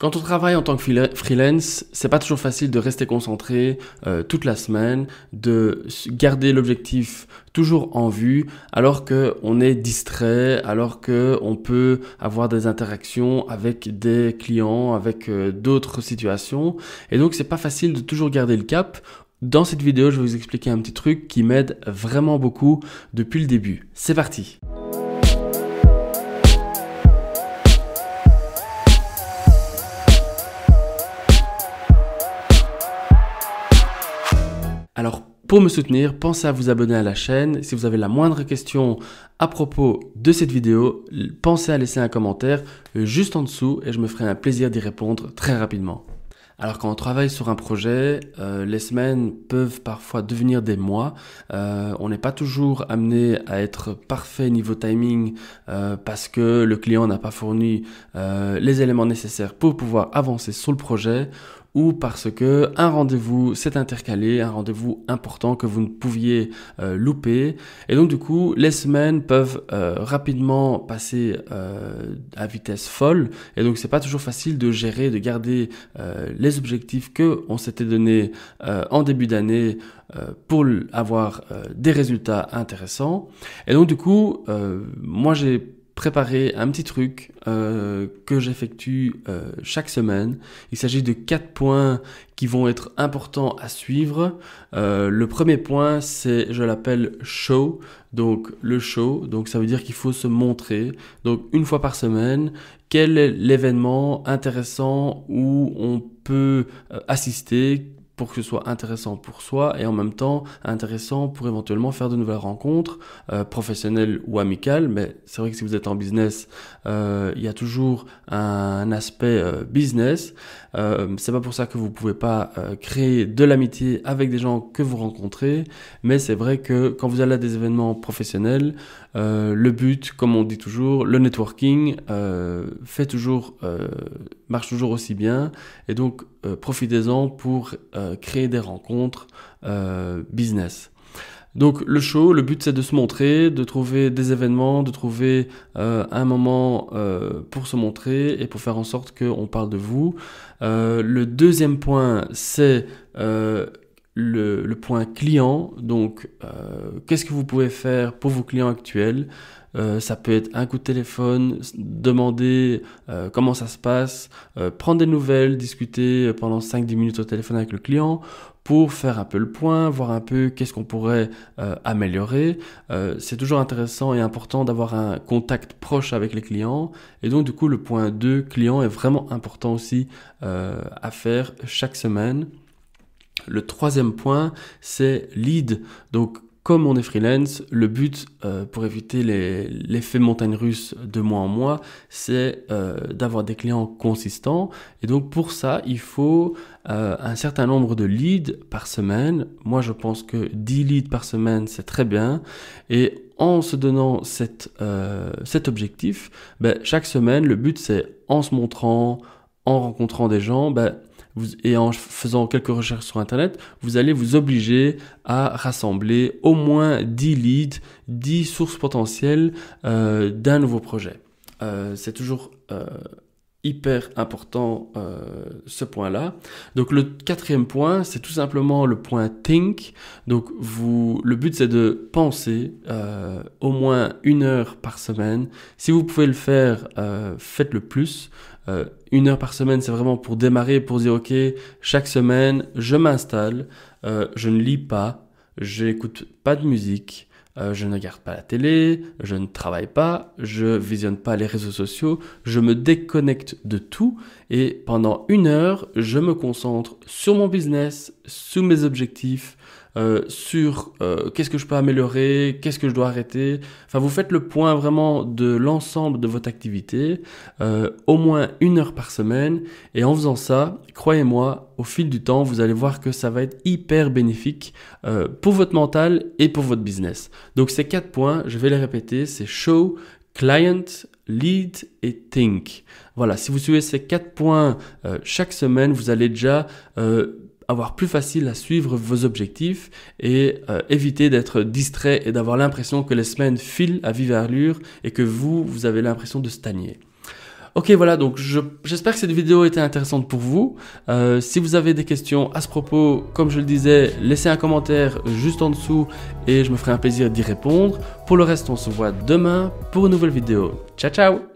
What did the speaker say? Quand on travaille en tant que freelance, c'est pas toujours facile de rester concentré toute la semaine, de garder l'objectif toujours en vue, alors que on est distrait, alors que on peut avoir des interactions avec des clients, avec d'autres situations, et donc c'est pas facile de toujours garder le cap. Dans cette vidéo, je vais vous expliquer un petit truc qui m'aide vraiment beaucoup depuis le début. C'est parti. Alors, pour me soutenir, pensez à vous abonner à la chaîne. Si vous avez la moindre question à propos de cette vidéo, pensez à laisser un commentaire juste en dessous et je me ferai un plaisir d'y répondre très rapidement. Alors quand on travaille sur un projet, les semaines peuvent parfois devenir des mois. On n'est pas toujours amené à être parfait niveau timing parce que le client n'a pas fourni les éléments nécessaires pour pouvoir avancer sur le projet, ou parce que un rendez-vous s'est intercalé, un rendez-vous important que vous ne pouviez louper. Et donc du coup, les semaines peuvent rapidement passer à vitesse folle. Et donc c'est pas toujours facile de gérer, de garder les objectifs que on s'était donné en début d'année pour avoir des résultats intéressants. Et donc du coup, moi j'ai préparer un petit truc que j'effectue chaque semaine. Il s'agit de 4 points qui vont être importants à suivre. Le premier point, c'est, je l'appelle show. Donc le show, donc ça veut dire qu'il faut se montrer. Donc une fois par semaine, quel est l'événement intéressant où on peut assister pour que ce soit intéressant pour soi et en même temps intéressant pour éventuellement faire de nouvelles rencontres professionnelles ou amicales. Mais c'est vrai que si vous êtes en business, il y a toujours un aspect business. C'est pas pour ça que vous pouvez pas créer de l'amitié avec des gens que vous rencontrez, mais c'est vrai que quand vous allez à des événements professionnels, le but, comme on dit toujours, le networking marche toujours aussi bien. Et donc profitez-en pour créer des rencontres business. Donc le show, le but c'est de se montrer, de trouver des événements, de trouver un moment pour se montrer et pour faire en sorte qu'on parle de vous. Le deuxième point, c'est le point client. Donc qu'est-ce que vous pouvez faire pour vos clients actuels? Ça peut être un coup de téléphone, demander comment ça se passe, prendre des nouvelles, discuter pendant 5-10 minutes au téléphone avec le client pour faire un peu le point, voir un peu qu'est-ce qu'on pourrait améliorer. C'est toujours intéressant et important d'avoir un contact proche avec les clients. Et donc du coup, le point 2, client, est vraiment important aussi à faire chaque semaine. Le troisième point, c'est lead. Donc, comme on est freelance, le but pour éviter l'effet montagne russe de mois en mois, c'est d'avoir des clients consistants. Et donc pour ça, il faut un certain nombre de leads par semaine. Moi, je pense que 10 leads par semaine, c'est très bien. Et en se donnant cet objectif, chaque semaine, le but, c'est en se montrant, en rencontrant des gens, et en faisant quelques recherches sur internet, vous allez vous obliger à rassembler au moins 10 leads, 10 sources potentielles d'un nouveau projet. C'est toujours hyper important ce point-là. Donc le quatrième point, c'est tout simplement le point think. Donc le but c'est de penser au moins 1 heure par semaine. Si vous pouvez le faire, faites le plus. 1 heure par semaine, c'est vraiment pour démarrer, pour dire ok, chaque semaine je m'installe, je ne lis pas, je n'écoute pas de musique. Je ne regarde pas la télé, je ne travaille pas, je visionne pas les réseaux sociaux, je me déconnecte de tout et pendant 1 heure, je me concentre sur mon business, sur mes objectifs, sur qu'est-ce que je peux améliorer, qu'est-ce que je dois arrêter. Enfin, vous faites le point vraiment de l'ensemble de votre activité, au moins 1 heure par semaine. Et en faisant ça, croyez-moi, au fil du temps, vous allez voir que ça va être hyper bénéfique pour votre mental et pour votre business. Donc ces 4 points, je vais les répéter, c'est show, client, lead et think. Voilà, si vous suivez ces 4 points chaque semaine, vous allez déjà avoir plus facile à suivre vos objectifs et éviter d'être distrait et d'avoir l'impression que les semaines filent à vive allure et que vous avez l'impression de stagner. Ok, voilà, donc j'espère que cette vidéo était intéressante pour vous. Si vous avez des questions à ce propos, comme je le disais, laissez un commentaire juste en dessous et je me ferai un plaisir d'y répondre. Pour le reste, on se voit demain pour une nouvelle vidéo. Ciao, ciao!